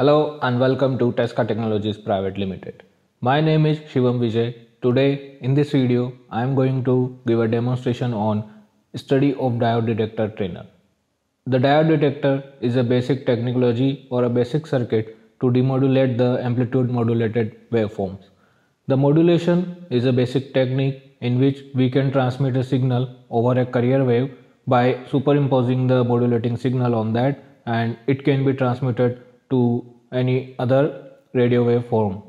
Hello and welcome to Tesca Technologies Private Limited. My name is Shivam Vijay. Today in this video I am going to give a demonstration on study of diode detector trainer. The diode detector is a basic technology or a basic circuit to demodulate the amplitude modulated waveforms. The modulation is a basic technique in which we can transmit a signal over a carrier wave by superimposing the modulating signal on that, and it can be transmitted to any other radio wave form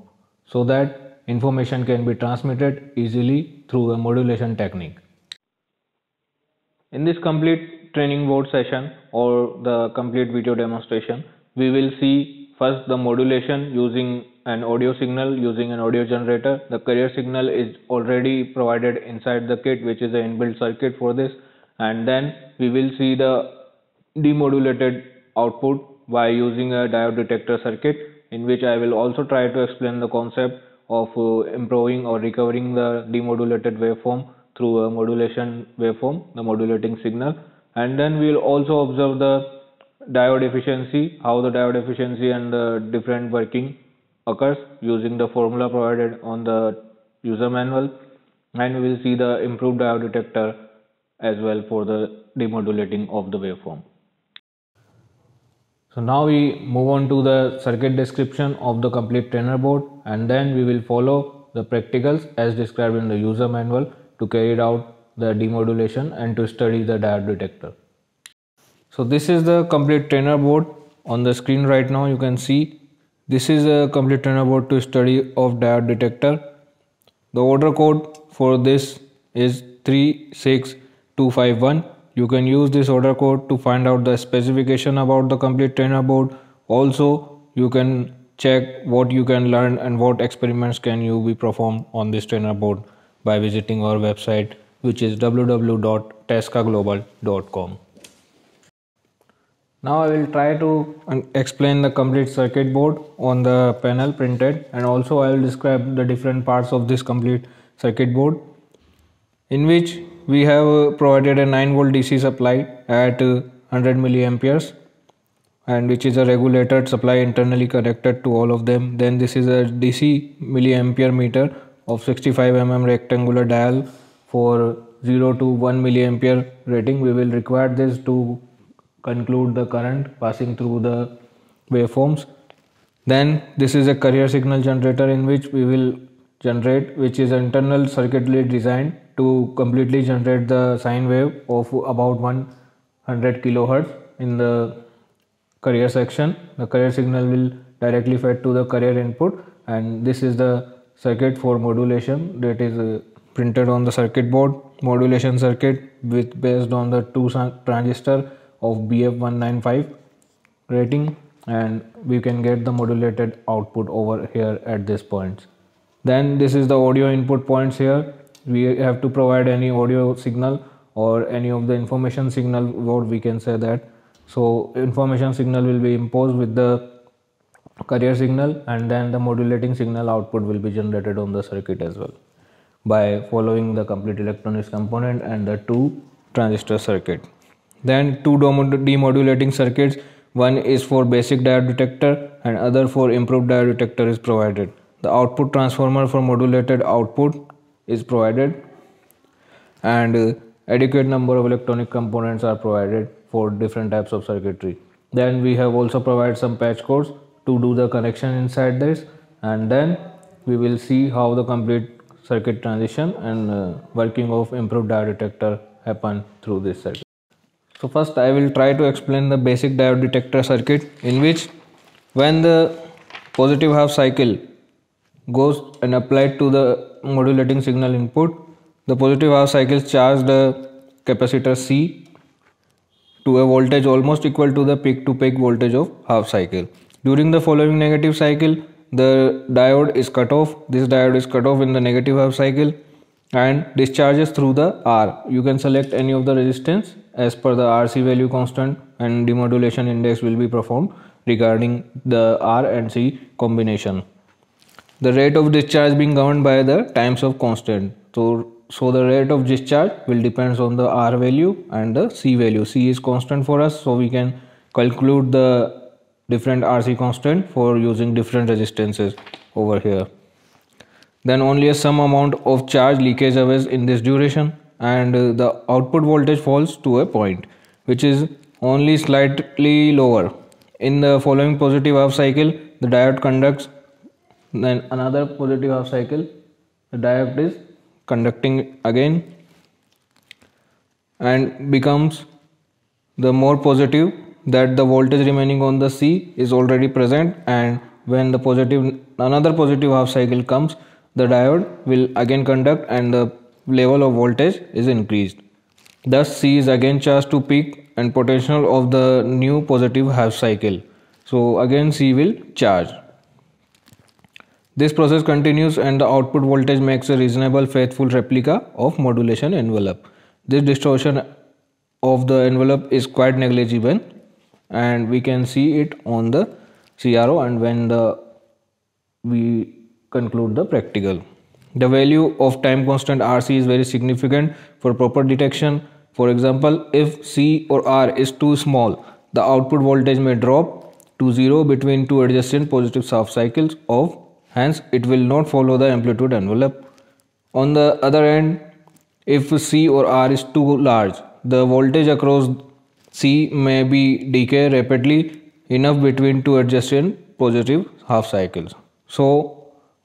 so that information can be transmitted easily through a modulation technique. In this complete training board session or the complete video demonstration, we will see first the modulation using an audio signal, using an audio generator. The carrier signal is already provided inside the kit, which is an inbuilt circuit for this, and then we will see the demodulated output by using a diode detector circuit, in which I will also try to explain the concept of improving or recovering the demodulated waveform through a modulation waveform, the modulating signal. And then we will also observe the diode efficiency, how the diode efficiency and the different working occurs using the formula provided on the user manual, and we will see the improved diode detector as well for the demodulating of the waveform. So now we move on to the circuit description of the complete trainer board, and then we will follow the practicals as described in the user manual to carry out the demodulation and to study the diode detector. So this is the complete trainer board. On the screen right now you can see this is a complete trainer board to study of diode detector. The order code for this is 36251. You can use this order code to find out the specification about the complete trainer board. Also, you can check what you can learn and what experiments can you be performed on this trainer board by visiting our website, which is www.tescaglobal.com. Now I will try to explain the complete circuit board on the panel printed, and also I will describe the different parts of this complete circuit board, in which we have provided a 9V DC supply at 100 milliamperes, and which is a regulated supply internally connected to all of them. Then this is a DC milliampere meter of 65 mm rectangular dial for 0 to 1 milliampere rating. We will require this to conclude the current passing through the waveforms. Then this is a carrier signal generator, in which we will generate, which is internal circuitly designed to completely generate the sine wave of about 100 kHz in the carrier section. The carrier signal will directly fed to the carrier input, and this is the circuit for modulation that is printed on the circuit board. Modulation circuit with based on the 2 transistor of BF195 rating, and we can get the modulated output over here at this point. Then this is the audio input points. Here we have to provide any audio signal or any of the information signal, what we can say that. So information signal will be imposed with the carrier signal, and then the modulating signal output will be generated on the circuit as well by following the complete electronics component and the 2 transistor circuit. Then 2 demodulating circuits, one is for basic diode detector and other for improved diode detector is provided. The output transformer for modulated output is provided, and adequate number of electronic components are provided for different types of circuitry. Then we have also provided some patch codes to do the connection inside this, and then we will see how the complete circuit transition and working of improved diode detector happen through this circuit. So first I will try to explain the basic diode detector circuit, in which when the positive half cycle goes and applied to the modulating signal input, the positive half cycles charge the capacitor C to a voltage almost equal to the peak to peak voltage of half cycle. During the following negative cycle, the diode is cut off. This diode is cut off in the negative half cycle and discharges through the R. You can select any of the resistance as per the RC value constant, and demodulation index will be performed regarding the R and C combination. The rate of discharge being governed by the times of constant. So the rate of discharge will depends on the R value and the C value. C is constant for us, so we can calculate the different RC constant for using different resistances over here. Then only a some amount of charge leakage occurs in this duration, and the output voltage falls to a point which is only slightly lower. In the following positive half cycle, the diode conducts, then another positive half cycle, the diode is conducting again and becomes the more positive that the voltage remaining on the C is already present, and when the positive another positive half cycle comes, the diode will again conduct and the level of voltage is increased. Thus C is again charged to peak and potential of the new positive half cycle. So again C will charge. This process continues and the output voltage makes a reasonable faithful replica of modulation envelope. This distortion of the envelope is quite negligible and we can see it on the CRO and when we conclude the practical. The value of time constant RC is very significant for proper detection. For example, if C or R is too small, the output voltage may drop to zero between two adjacent positive half cycles of, hence it will not follow the amplitude envelope. On the other end, if C or R is too large, the voltage across C may be decay rapidly enough between two adjacent positive half cycles, so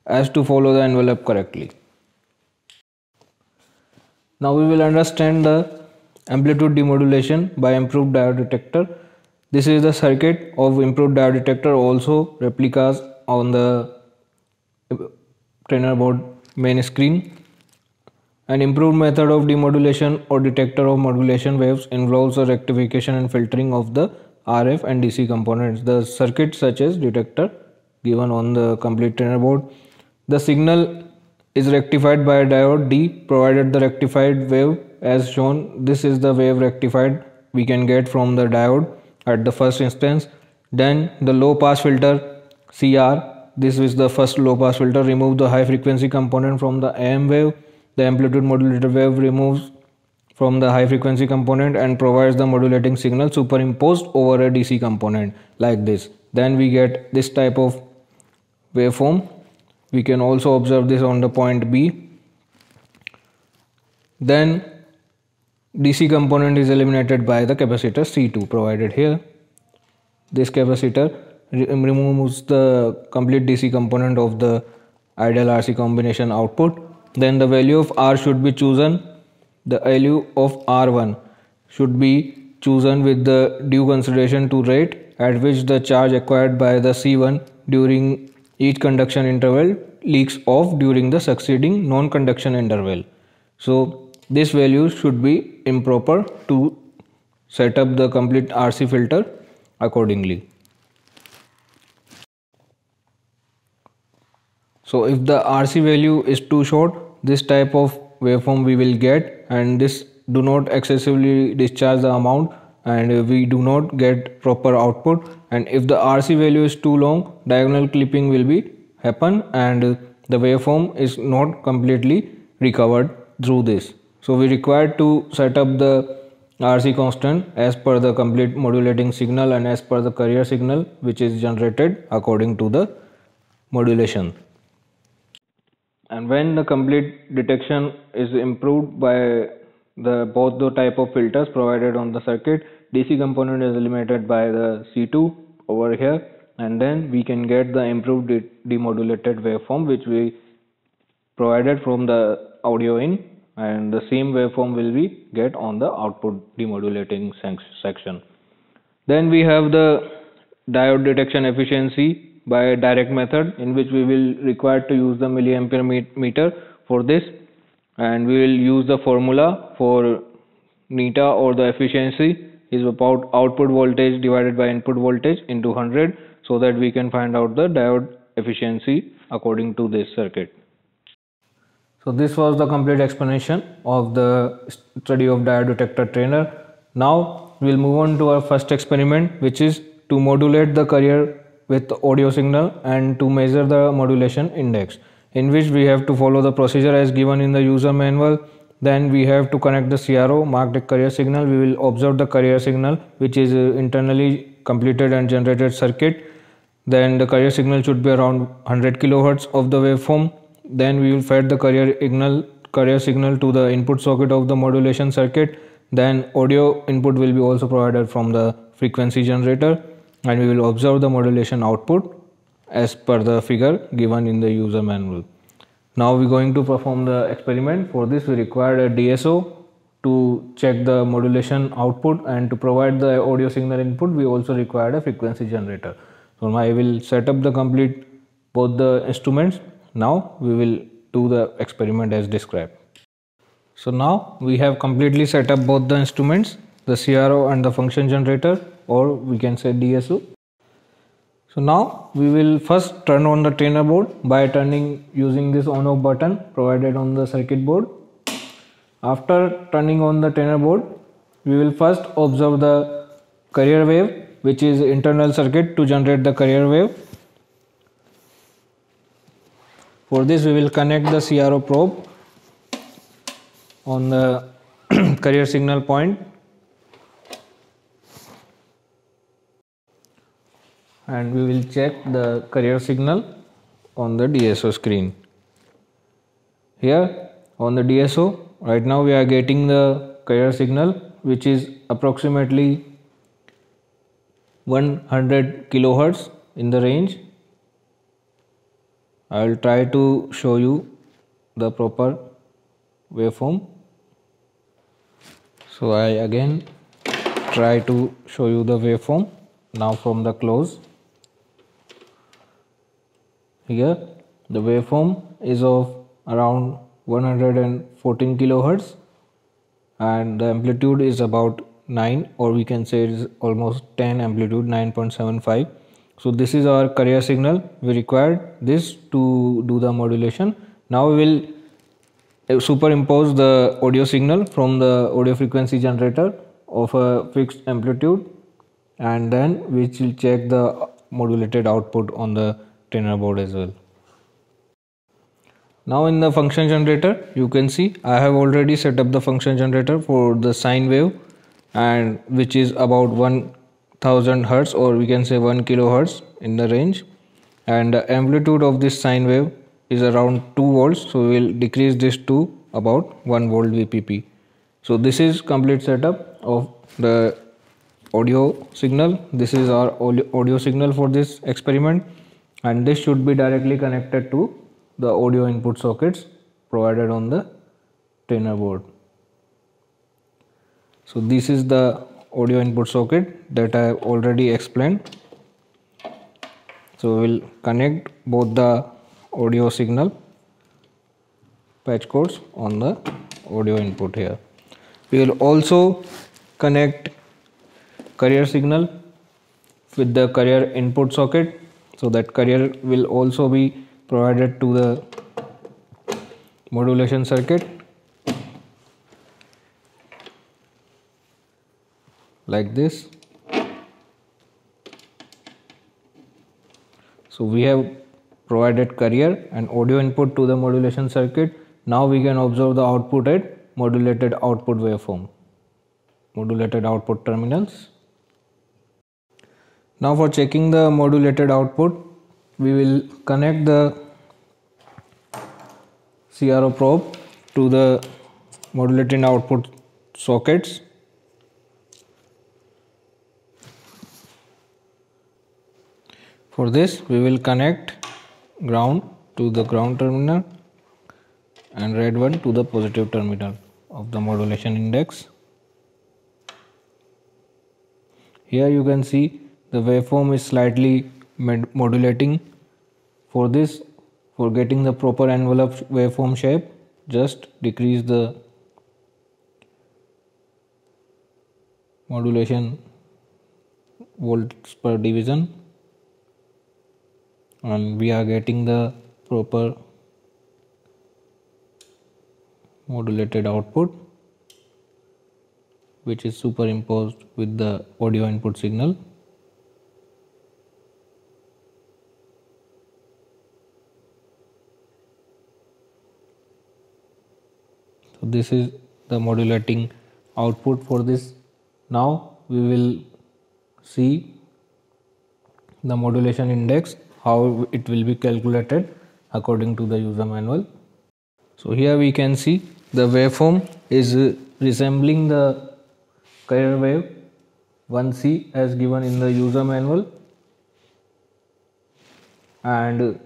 as to follow the envelope correctly. Now we will understand the amplitude demodulation by improved diode detector. This is the circuit of improved diode detector, also replicas on the trainer board main screen. An improved method of demodulation or detector of modulation waves involves a rectification and filtering of the RF and DC components. The circuit such as detector given on the complete trainer board. The signal is rectified by a diode D provided the rectified wave as shown. This is the wave rectified we can get from the diode at the first instance. Then the low pass filter CR. This is the first low pass filter. Remove the high frequency component from the AM wave. The amplitude modulated wave removes from the high frequency component and provides the modulating signal superimposed over a DC component like this. Then we get this type of waveform. We can also observe this on the point B. Then DC component is eliminated by the capacitor C2 provided here. This capacitor removes the complete DC component of the ideal RC combination output. Then the value of R should be chosen. The value of R1 should be chosen with the due consideration to rate at which the charge acquired by the C1 during each conduction interval leaks off during the succeeding non-conduction interval. So this value should be improper to set up the complete RC filter accordingly. So if the RC value is too short, this type of waveform we will get, and this do not excessively discharge the amount and we do not get proper output. And if the RC value is too long, diagonal clipping will be happen and the waveform is not completely recovered through this. So we require to set up the RC constant as per the complete modulating signal and as per the carrier signal which is generated according to the modulation. And when the complete detection is improved by both the type of filters provided on the circuit, DC component is eliminated by the C2 over here, and then we can get the improved demodulated waveform which we provided from the audio in, and the same waveform will we get on the output demodulating section. Then we have the diode detection efficiency by a direct method, in which we will require to use the milliampere meter for this, and we will use the formula for neta, or the efficiency is about output voltage divided by input voltage into 100, so that we can find out the diode efficiency according to this circuit. So this was the complete explanation of the study of diode detector trainer. Now we will move on to our first experiment, which is to modulate the carrier with audio signal and to measure the modulation index, in which we have to follow the procedure as given in the user manual. Then we have to connect the CRO, mark the carrier signal. We will observe the carrier signal which is internally completed and generated circuit, then the carrier signal should be around 100 kilohertz of the waveform. Then we will feed the carrier signal to the input socket of the modulation circuit. Then audio input will be also provided from the frequency generator, and we will observe the modulation output as per the figure given in the user manual. Now we are going to perform the experiment. For this we require a DSO to check the modulation output, and to provide the audio signal input we also required a frequency generator. So now I will set up the complete both the instruments. Now we will do the experiment as described. So now we have completely set up both the instruments, the CRO and the function generator, or we can say DSO. So now we will first turn on the trainer board by using this on off button provided on the circuit board. After turning on the trainer board, we will first observe the carrier wave, which is internal circuit to generate the carrier wave. For this we will connect the CRO probe on the carrier signal point, and we will check the carrier signal on the DSO screen. Here on the DSO right now we are getting the carrier signal, which is approximately 100 kilohertz in the range. I will try to show you the proper waveform. So I again try to show you the waveform now from the close. Here the waveform is of around 114 kilohertz and the amplitude is about 9, or we can say it is almost 10, amplitude 9.75. so this is our carrier signal. We required this to do the modulation. Now we will superimpose the audio signal from the audio frequency generator of a fixed amplitude, and then we will check the modulated output on the trainer board as well. Now in the function generator you can see I have already set up the function generator for the sine wave, and which is about 1000 Hz, or we can say 1 kilohertz in the range, and the amplitude of this sine wave is around 2 volts, so we will decrease this to about 1 volt VPP. So this is complete setup of the audio signal. This is our audio signal for this experiment, and this should be directly connected to the audio input sockets provided on the trainer board. So this is the audio input socket that I have already explained. So we will connect both the audio signal patch codes on the audio input here. We will also connect carrier signal with the carrier input socket, so that carrier will also be provided to the modulation circuit like this. So we have provided carrier and audio input to the modulation circuit. Now we can observe the output at modulated output waveform, modulated output terminals. Now for checking the modulated output, we will connect the CRO probe to the modulating output sockets. For this we will connect ground to the ground terminal and red one to the positive terminal of the modulation index. Here you can see the waveform is slightly modulating. For this, for getting the proper envelope waveform shape, just decrease the modulation volts per division, and we are getting the proper modulated output, which is superimposed with the audio input signal. This is the modulating output for this. Now we will see the modulation index, how it will be calculated according to the user manual. So here we can see the waveform is resembling the carrier wave 1C as given in the user manual, and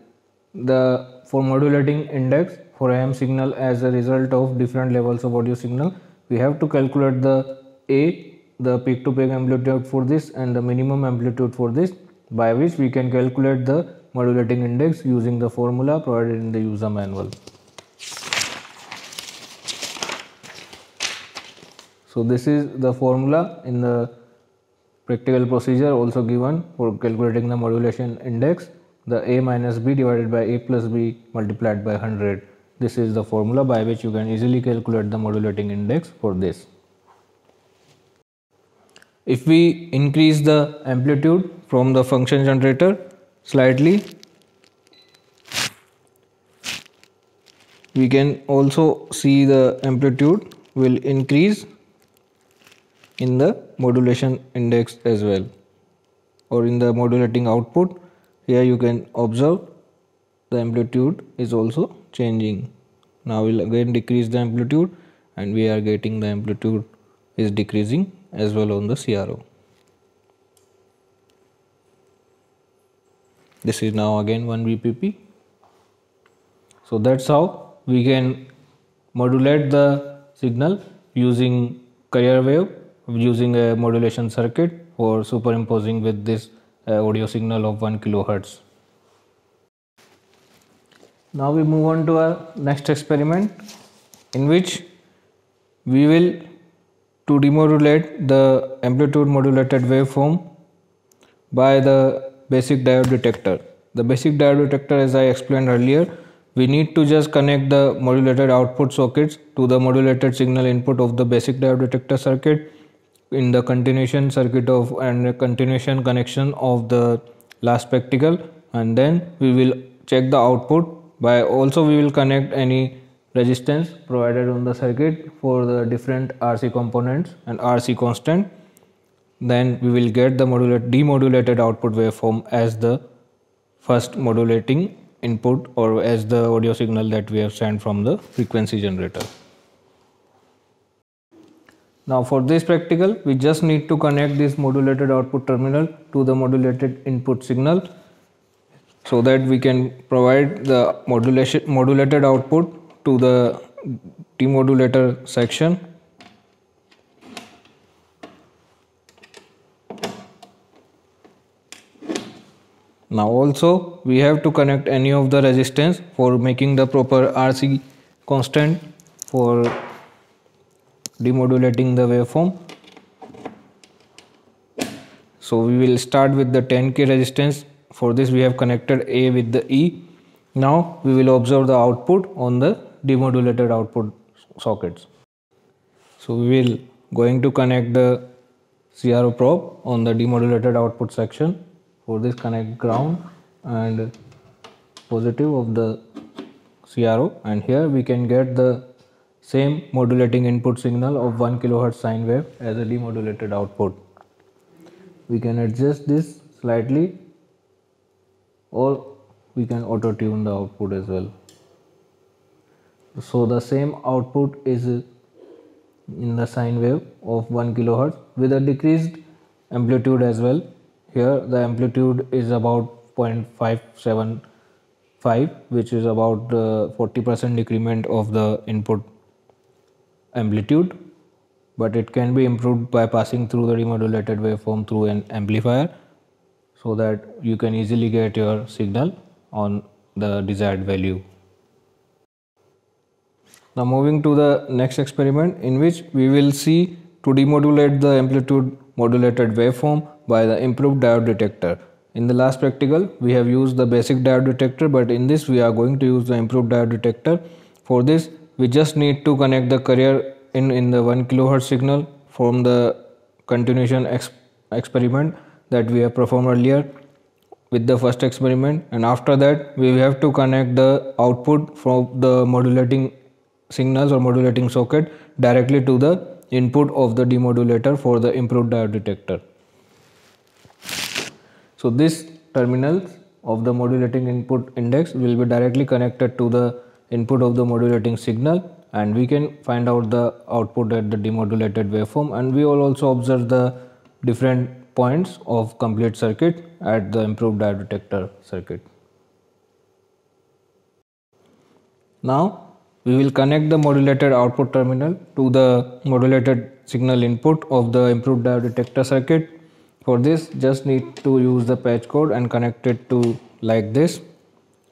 the for modulating index for AM signal as a result of different levels of audio signal, we have to calculate the the peak to peak amplitude for this and the minimum amplitude for this, by which we can calculate the modulating index using the formula provided in the user manual. So this is the formula in the practical procedure also given for calculating the modulation index, the A minus B divided by A plus B multiplied by 100. This is the formula by which you can easily calculate the modulating index for this. If we increase the amplitude from the function generator slightly, we can also see the amplitude will increase in the modulation index as well, or in the modulating output. Here you can observe the amplitude is also changing. Now we'll again decrease the amplitude, and we are getting the amplitude is decreasing as well on the CRO. This is now again 1 bpp. So that's how we can modulate the signal using carrier wave, using a modulation circuit, or superimposing with this audio signal of 1 kHz. Now we move on to our next experiment, in which we will to demodulate the amplitude modulated waveform by the basic diode detector. The basic diode detector, as I explained earlier, we need to just connect the modulated output sockets to the modulated signal input of the basic diode detector circuit in the continuation circuit of and continuation connection of the last spectacle, and then we will check the output by also we will connect any resistance provided on the circuit for the different RC components and RC constant. Then we will get the demodulated output waveform as the first modulating input, or as the audio signal that we have sent from the frequency generator. Now for this practical, we just need to connect this modulated output terminal to the modulated input signal, so that we can provide the modulated output to the demodulator section. Now also we have to connect any of the resistance for making the proper RC constant for demodulating the waveform. So we will start with the 10K resistance. For this we have connected A with the E. Now we will observe the output on the demodulated output sockets. So we will going to connect the CRO probe on the demodulated output section. For this, connect ground and positive of the CRO, and here we can get the same modulating input signal of 1 kHz sine wave as a demodulated output. We can adjust this slightly, or we can auto tune the output as well. So the same output is in the sine wave of 1 kHz with a decreased amplitude as well. Here the amplitude is about 0.575, which is about 40% decrement of the input amplitude, but it can be improved by passing through the demodulated waveform through an amplifier, so that you can easily get your signal on the desired value. Now moving to the next experiment, in which we will see to demodulate the amplitude modulated waveform by the improved diode detector. In the last practical we have used the basic diode detector, but in this we are going to use the improved diode detector. For this we just need to connect the carrier in the 1 kHz signal from the continuation experiment that we have performed earlier with the first experiment, and after that we have to connect the output from the modulating signals or modulating socket directly to the input of the demodulator for the improved diode detector. So this terminals of the modulating input index will be directly connected to the input of the modulating signal, and we can find out the output at the demodulated waveform. And we will also observe the different points of complete circuit at the improved diode detector circuit. Now we will connect the modulated output terminal to the modulated signal input of the improved diode detector circuit. For this, just need to use the patch code and connect it to like this.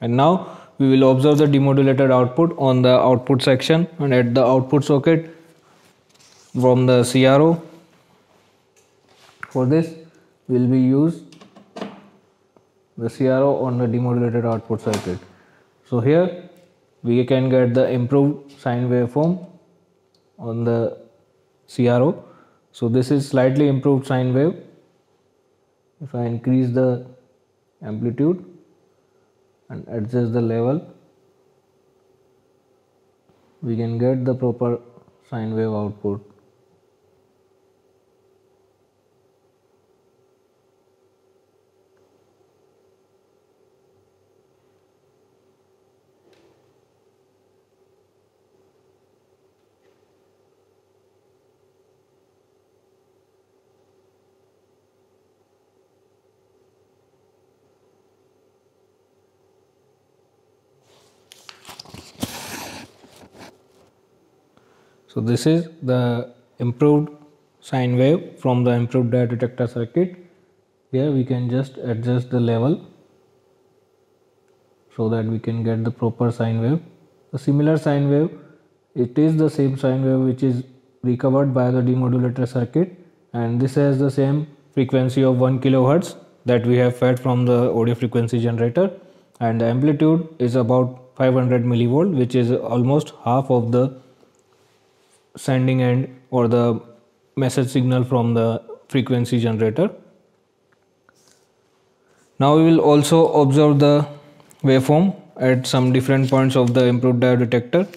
And now we will observe the demodulated output on the output section and at the output socket from the CRO. For this, will be use the CRO on the demodulated output circuit. So here we can get the improved sine waveform on the CRO. So this is slightly improved sine wave. If I increase the amplitude and adjust the level, we can get the proper sine wave output. So this is the improved sine wave from the improved diode detector circuit. Here we can just adjust the level so that we can get the proper sine wave. A similar sine wave, it is the same sine wave which is recovered by the demodulator circuit, and this has the same frequency of 1 kHz that we have fed from the audio frequency generator, and the amplitude is about 500 mV, which is almost half of the sending end or the message signal from the frequency generator. Now we will also observe the waveform at some different points of the improved diode detector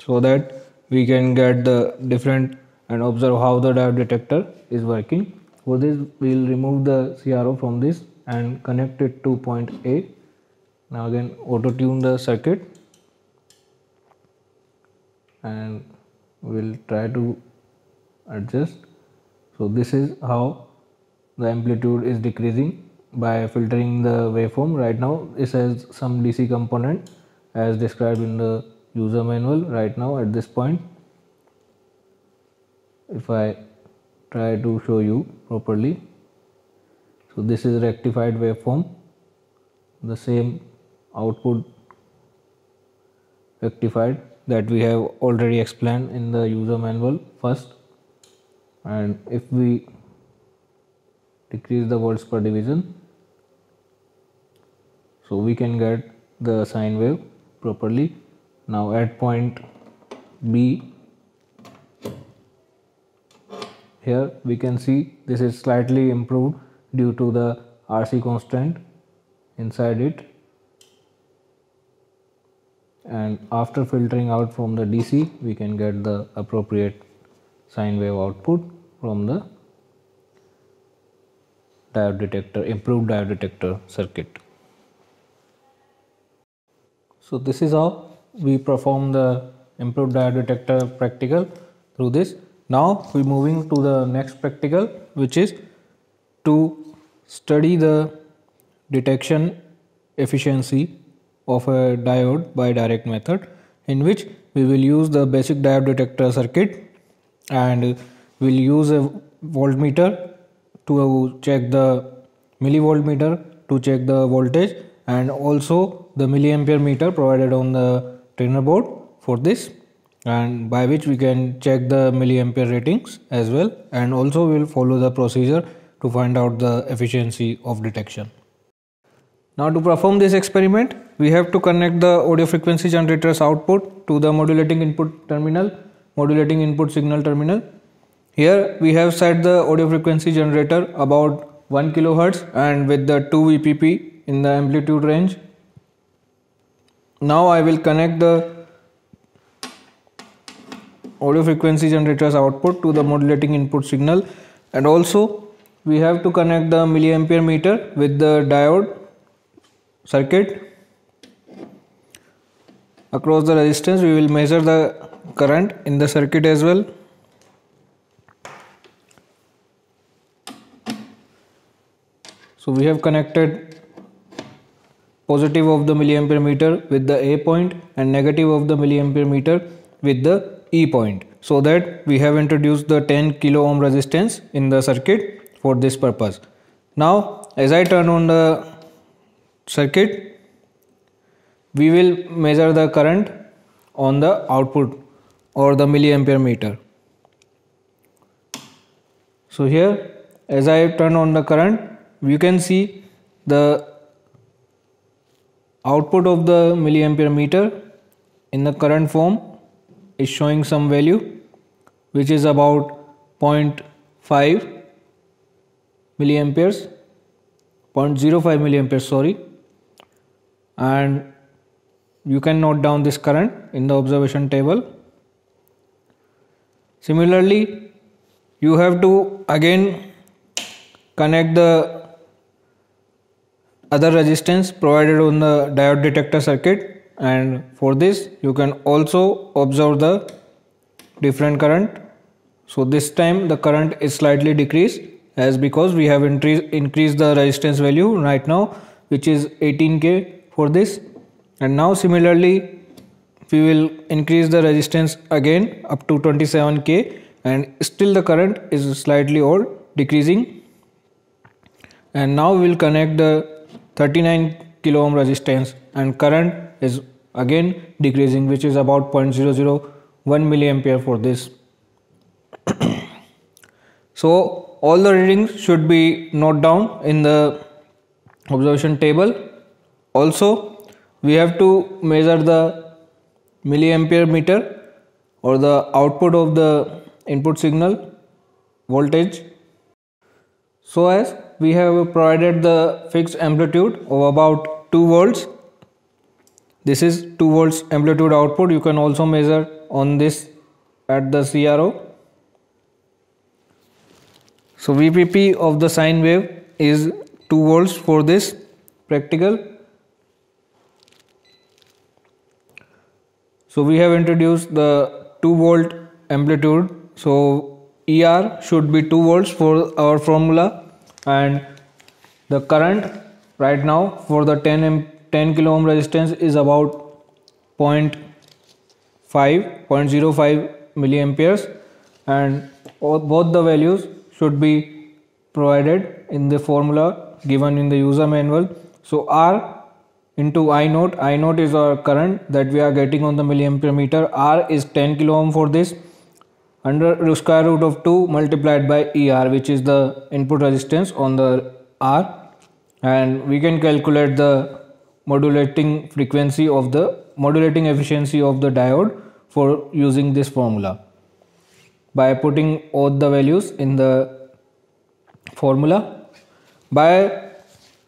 so that we can get the different and observe how the diode detector is working. For this, we will remove the CRO from this and connect it to point A. Now again auto tune the circuit and we'll try to adjust. So this is how the amplitude is decreasing by filtering the waveform. Right now this has some DC component as described in the user manual. Right now at this point, if I try to show you properly, so this is rectified waveform, the same output rectified that we have already explained in the user manual first. And if we decrease the volts per division, so we can get the sine wave properly. Now at point B, here we can see this is slightly improved due to the RC constant inside it, and after filtering out from the DC we can get the appropriate sine wave output from the diode detector, improved diode detector circuit. So this is how we perform the improved diode detector practical through this. Now we're moving to the next practical, which is to study the detection efficiency of a diode by direct method, in which we will use the basic diode detector circuit and we'll use a voltmeter to check the millivoltmeter to check the voltage, and also the milliampere meter provided on the trainer board for this, and by which we can check the milliampere ratings as well, and also we'll follow the procedure to find out the efficiency of detection. Now to perform this experiment, we have to connect the audio frequency generator's output to the modulating input terminal, modulating input signal terminal. Here we have set the audio frequency generator about 1 kHz and with the 2 VPP in the amplitude range. Now I will connect the audio frequency generator's output to the modulating input signal, and also we have to connect the milliampere meter with the diode circuit. Across the resistance we will measure the current in the circuit as well. So we have connected positive of the milliampere meter with the A point and negative of the milliampere meter with the E point, so that we have introduced the 10 kilo ohm resistance in the circuit for this purpose. Now as I turn on the circuit, we will measure the current on the output or the milliampere meter. So here as I turn on the current, you can see the output of the milliampere meter in the current form is showing some value which is about 0.5 milliamperes, 0.05 milliamperes sorry, and you can note down this current in the observation table. Similarly, you have to again connect the other resistance provided on the diode detector circuit, and for this you can also observe the different current. So this time the current is slightly decreased as because we have increased the resistance value right now, which is 18K for this. And now similarly we will increase the resistance again up to 27K and still the current is slightly or decreasing. And now we will connect the 39 kilo ohm resistance and current is again decreasing, which is about 0.001 milliampere for this. So all the readings should be noted down in the observation table. Also we have to measure the milliampere meter or the output of the input signal voltage. So as we have provided the fixed amplitude of about 2 volts. This is 2 volts amplitude output. You can also measure on this at the CRO. So VPP of the sine wave is 2 volts for this practical. So we have introduced the 2 volt amplitude, so ER should be 2 volts for our formula, and the current right now for the 10 kilo ohm resistance is about 0.05 milliamperes, and both the values should be provided in the formula given in the user manual. So R into I naught is our current that we are getting on the milliampere meter. R is 10 kilo ohm for this, under square root of 2 multiplied by ER, which is the input resistance on the R, and we can calculate the modulating efficiency of the diode for using this formula by putting all the values in the formula. By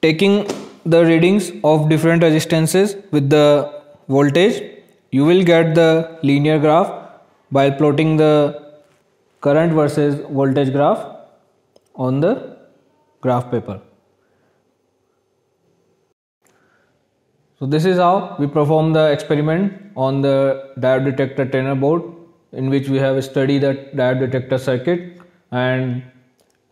taking the readings of different resistances with the voltage, you will get the linear graph by plotting the current versus voltage graph on the graph paper. So this is how we perform the experiment on the diode detector trainer board, in which we have studied the diode detector circuit, and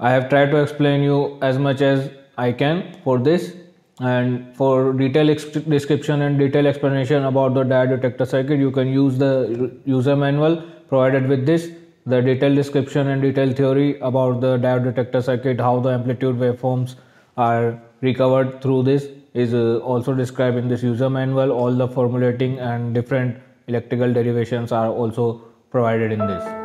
I have tried to explain you as much as I can for this. And for detailed description and detailed explanation about the diode detector circuit, you can use the user manual provided with this. The detailed description and detailed theory about the diode detector circuit, how the amplitude waveforms are recovered through this, is also described in this user manual. All the formulating and different electrical derivations are also provided in this.